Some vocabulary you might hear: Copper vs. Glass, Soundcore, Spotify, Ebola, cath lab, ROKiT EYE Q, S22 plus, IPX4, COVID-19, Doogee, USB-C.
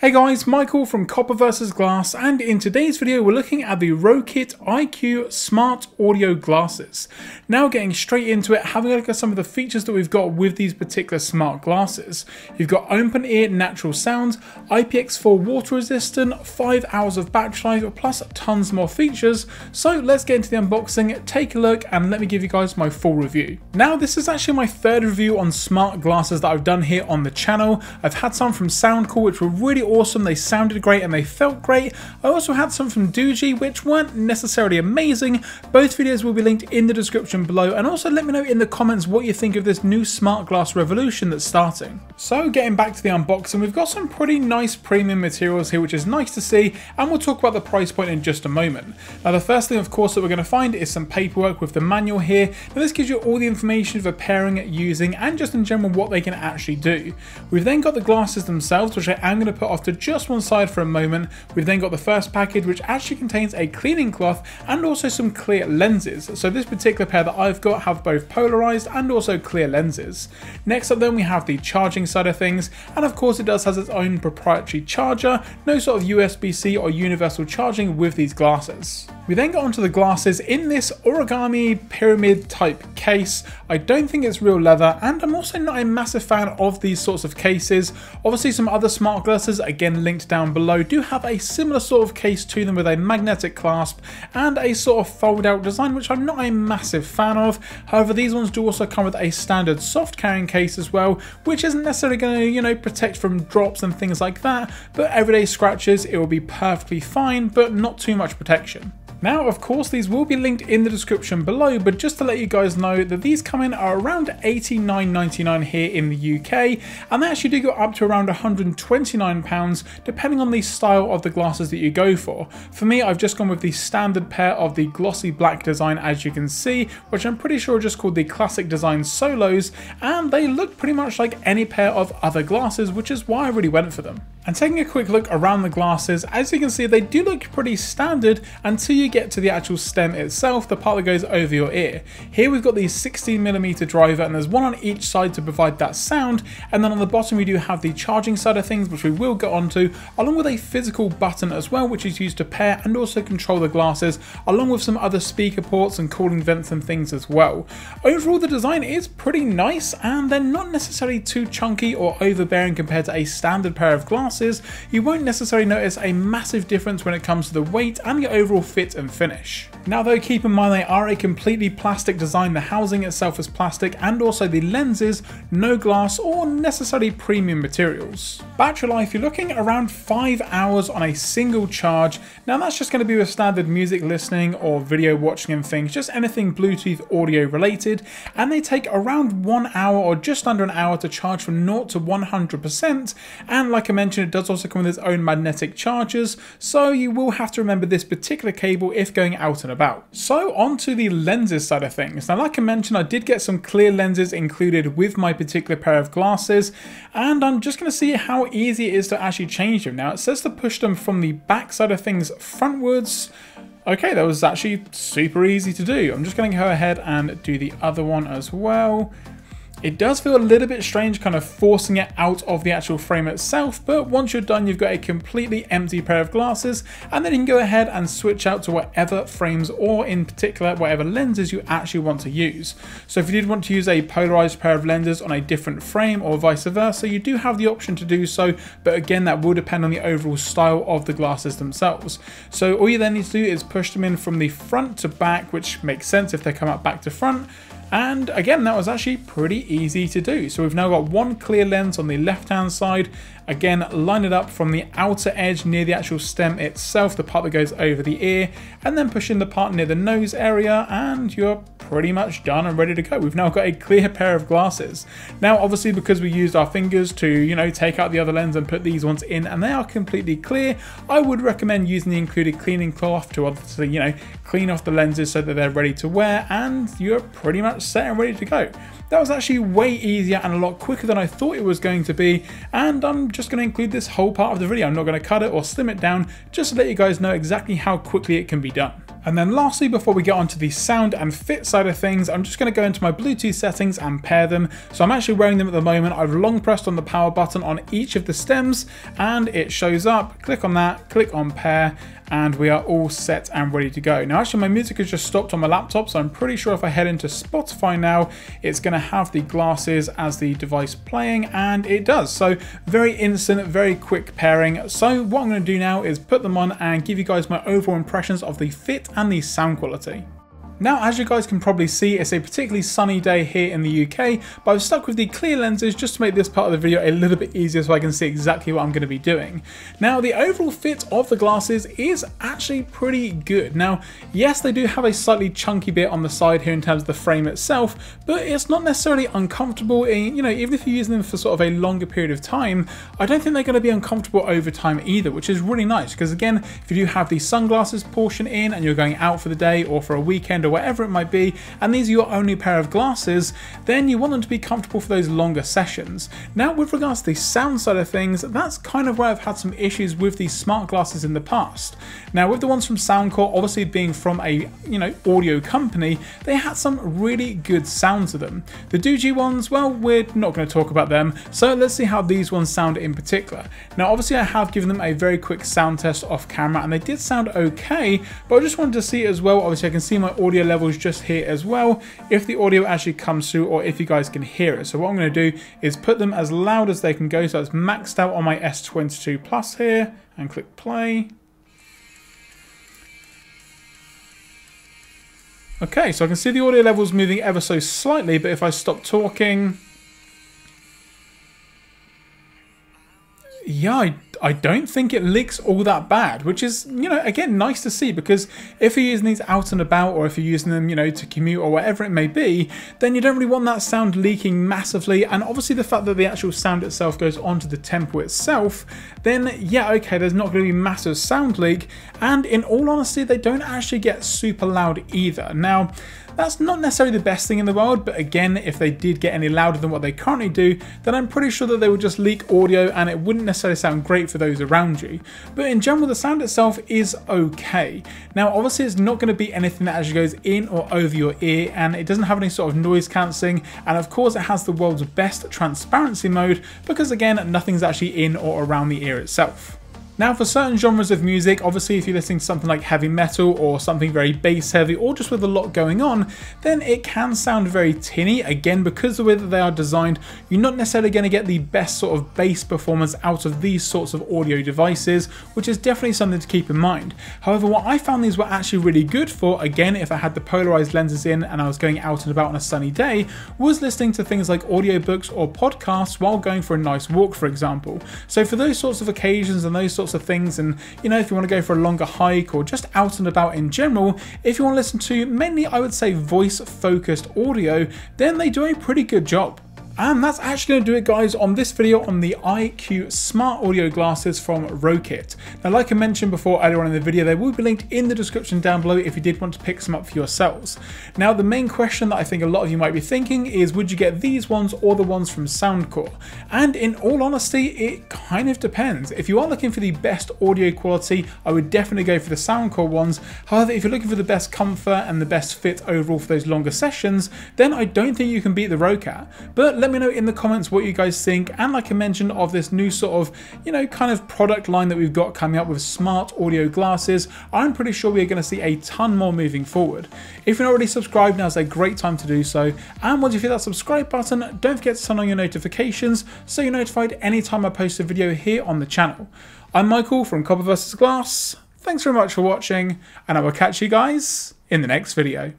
Hey guys, Michael from Copper vs. Glass, and in today's video we're looking at the ROKiT EYE Q Smart Audio Glasses. Now getting straight into it, having a look at some of the features that we've got with these particular smart glasses. You've got open ear natural sound, IPX4 water resistant, 5 hours of battery life, plus tons more features. So let's get into the unboxing, take a look, and let me give you guys my full review. Now this is actually my third review on smart glasses that I've done here on the channel. I've had some from Soundcore which were really awesome, they sounded great and they felt great. I also had some from Doogee which weren't necessarily amazing. Both videos will be linked in the description below, and also let me know in the comments what you think of this new smart glass revolution that's starting. So getting back to the unboxing, we've got some pretty nice premium materials here which is nice to see, and we'll talk about the price point in just a moment. Now the first thing of course that we're going to find is some paperwork with the manual here. Now this gives you all the information for pairing, using, and just in general what they can actually do. We've then got the glasses themselves which I am going to put off to just one side for a moment. We've then got the first package which actually contains a cleaning cloth and also some clear lenses. So this particular pair that I've got have both polarized and also clear lenses. Next up then we have the charging side of things, and of course it does has its own proprietary charger, no sort of USB-C or universal charging with these glasses. We then got onto the glasses in this origami pyramid type case. I don't think it's real leather, and I'm also not a massive fan of these sorts of cases. Obviously some other smart glasses, again linked down below, do have a similar sort of case to them with a magnetic clasp and a sort of fold out design which I'm not a massive fan of. However, these ones do also come with a standard soft carrying case as well, which isn't necessarily going to, you know, protect from drops and things like that, but everyday scratches it will be perfectly fine, but not too much protection. Now of course these will be linked in the description below, but just to let you guys know that these come in are around $89.99 here in the UK, and they actually do go up to around £129 depending on the style of the glasses that you go for. For me, I've just gone with the standard pair of the glossy black design as you can see, which I'm pretty sure are just called the classic design solos, and they look pretty much like any pair of other glasses, which is why I really went for them. And taking a quick look around the glasses, as you can see they do look pretty standard until you get to the actual stem itself, the part that goes over your ear. Here we've got the 16mm driver, and there's one on each side to provide that sound, and then on the bottom we do have the charging side of things which we will get onto, along with a physical button as well which is used to pair and also control the glasses, along with some other speaker ports and cooling vents and things as well. Overall the design is pretty nice, and they're not necessarily too chunky or overbearing compared to a standard pair of glasses. You won't necessarily notice a massive difference when it comes to the weight and your overall fit and finish. Now though, keep in mind they are a completely plastic design, the housing itself is plastic and also the lenses, no glass or necessarily premium materials. Battery life, you're looking around 5 hours on a single charge. Now that's just going to be with standard music listening or video watching and things, just anything Bluetooth audio related, and they take around 1 hour or just under an hour to charge from 0 to 100%, and like I mentioned it does also come with its own magnetic chargers, so you will have to remember this particular cable if going out and about. So onto the lenses side of things. Now like I mentioned, I did get some clear lenses included with my particular pair of glasses, and I'm just going to see how easy it is to actually change them. Now it says to push them from the back side of things frontwards. Okay, that was actually super easy to do. I'm just going to go ahead and do the other one as well. It does feel a little bit strange kind of forcing it out of the actual frame itself, but once you're done you've got a completely empty pair of glasses, and then you can go ahead and switch out to whatever frames or in particular whatever lenses you actually want to use. So if you did want to use a polarized pair of lenses on a different frame or vice versa, you do have the option to do so, but again that will depend on the overall style of the glasses themselves. So all you then need to do is push them in from the front to back, which makes sense if they come out back to front. And again, that was actually pretty easy to do. So we've now got one clear lens on the left hand side. Again, line it up from the outer edge near the actual stem itself, the part that goes over the ear, and then push in the part near the nose area, and you're pretty much done and ready to go. We've now got a clear pair of glasses. Now obviously because we used our fingers to, you know, take out the other lens and put these ones in, and they are completely clear, I would recommend using the included cleaning cloth to obviously, you know, clean off the lenses so that they're ready to wear, and you're pretty much set and ready to go. That was actually way easier and a lot quicker than I thought it was going to be, and I'm just going to include this whole part of the video. I'm not going to cut it or slim it down, just to let you guys know exactly how quickly it can be done. And then lastly, before we get onto the sound and fit side of things, I'm just going to go into my Bluetooth settings and pair them. So I'm actually wearing them at the moment. I've long pressed on the power button on each of the stems and it shows up. Click on that, click on pair, and we are all set and ready to go. Now actually my music has just stopped on my laptop, so I'm pretty sure if I head into Spotify now, it's going to have the glasses as the device playing, and it does. So very instant, very quick pairing. So what I'm going to do now is put them on and give you guys my overall impressions of the fit and the sound quality. Now, as you guys can probably see, it's a particularly sunny day here in the UK, but I've stuck with the clear lenses just to make this part of the video a little bit easier so I can see exactly what I'm going to be doing. Now, the overall fit of the glasses is actually pretty good. Now, yes, they do have a slightly chunky bit on the side here in terms of the frame itself, but it's not necessarily uncomfortable. You know, even if you're using them for sort of a longer period of time, I don't think they're going to be uncomfortable over time either, which is really nice because, again, if you do have the sunglasses portion in and you're going out for the day or for a weekend or whatever it might be, and these are your only pair of glasses, then you want them to be comfortable for those longer sessions. Now, with regards to the sound side of things, that's kind of where I've had some issues with these smart glasses in the past. Now, with the ones from Soundcore, obviously being from a, you know, audio company, they had some really good sound to them. The Doogee ones, well, we're not going to talk about them, so let's see how these ones sound in particular. Now, obviously I have given them a very quick sound test off camera, and they did sound okay, but I just wanted to see it as well. Obviously I can see my audio levels just here as well, if the audio actually comes through or if you guys can hear it. So what I'm going to do is put them as loud as they can go, so it's maxed out on my S22 plus here, and click play. Okay, so I can see the audio levels moving ever so slightly, but if I stop talking, yeah, I don't think it leaks all that bad, which is, you know, again, nice to see, because if you're using these out and about, or if you're using them, you know, to commute or whatever it may be, then you don't really want that sound leaking massively. And obviously the fact that the actual sound itself goes onto the tempo itself, then yeah, okay, there's not going to be massive sound leak. And in all honesty, they don't actually get super loud either. Now, that's not necessarily the best thing in the world, but again, if they did get any louder than what they currently do, then I'm pretty sure that they would just leak audio and it wouldn't necessarily sound great for those around you. But in general, the sound itself is okay. Now, obviously it's not going to be anything that actually goes in or over your ear, and it doesn't have any sort of noise cancelling, and of course it has the world's best transparency mode, because again, nothing's actually in or around the ear itself. Now, for certain genres of music, obviously if you're listening to something like heavy metal or something very bass heavy or just with a lot going on, then it can sound very tinny. Again, because the way that they are designed, you're not necessarily going to get the best sort of bass performance out of these sorts of audio devices, which is definitely something to keep in mind. However, what I found these were actually really good for, again, if I had the polarized lenses in and I was going out and about on a sunny day, was listening to things like audiobooks or podcasts while going for a nice walk, for example. So for those sorts of occasions and those sorts of things, and you know, if you want to go for a longer hike or just out and about in general, if you want to listen to mainly, I would say, voice focused audio, then they do a pretty good job. And that's actually going to do it, guys, on this video on the EYE Q smart audio glasses from ROKiT. Now, like I mentioned before earlier on in the video, they will be linked in the description down below if you did want to pick some up for yourselves. Now, the main question that I think a lot of you might be thinking is, would you get these ones or the ones from Soundcore? And in all honesty, it kind of depends. If you are looking for the best audio quality, I would definitely go for the Soundcore ones. However, if you're looking for the best comfort and the best fit overall for those longer sessions, then I don't think you can beat the ROKiT. But let me know in the comments what you guys think, and like I mentioned, of this new sort of, you know, kind of product line that we've got coming up with smart audio glasses. I'm pretty sure we're going to see a ton more moving forward. If you're not already subscribed, now's a great time to do so, and once you hit that subscribe button, don't forget to turn on your notifications so you're notified anytime I post a video here on the channel. I'm Michael from Copper vs. Glass. Thanks very much for watching, and I will catch you guys in the next video.